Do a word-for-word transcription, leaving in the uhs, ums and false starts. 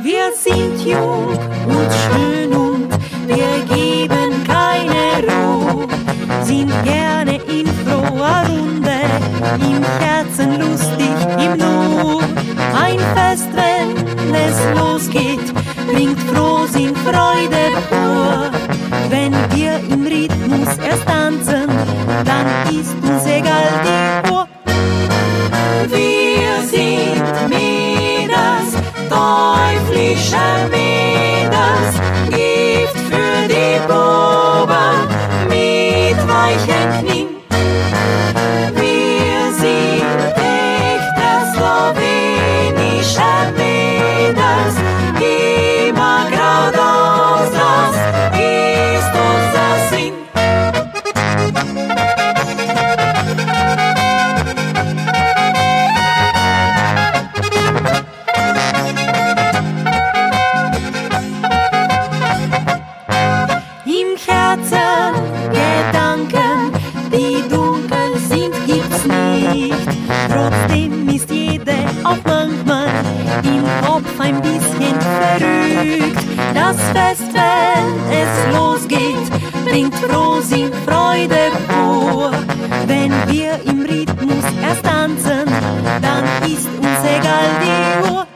Wir sind jung und schön und wir geben keine Ruhe, sind gerne in froher Runde, im Herzen lustig, im Nu. Ein Fest, wenn es losgeht, bringt Frohsinn, Freude pur. Wenn wir im Rhythmus erst tanzen, dann ist uns egal die Uhr. Wir sind Mädels, teuflische Mädels, Gift für die Buben mit weichen Knien. Wir sind echte slowenische Mädels, immer geradeaus, das ist unser Sinn. Im Herzen Gedanken, die dunkel sind, gibt's nicht. Trotzdem ist jede auch manchmal im Kopf ein bisschen verrückt. Das Fest, wenn es losgeht, bringt Frohsinn, Freude pur. Wenn wir im Rhythmus erst tanzen, dann ist uns egal die Uhr.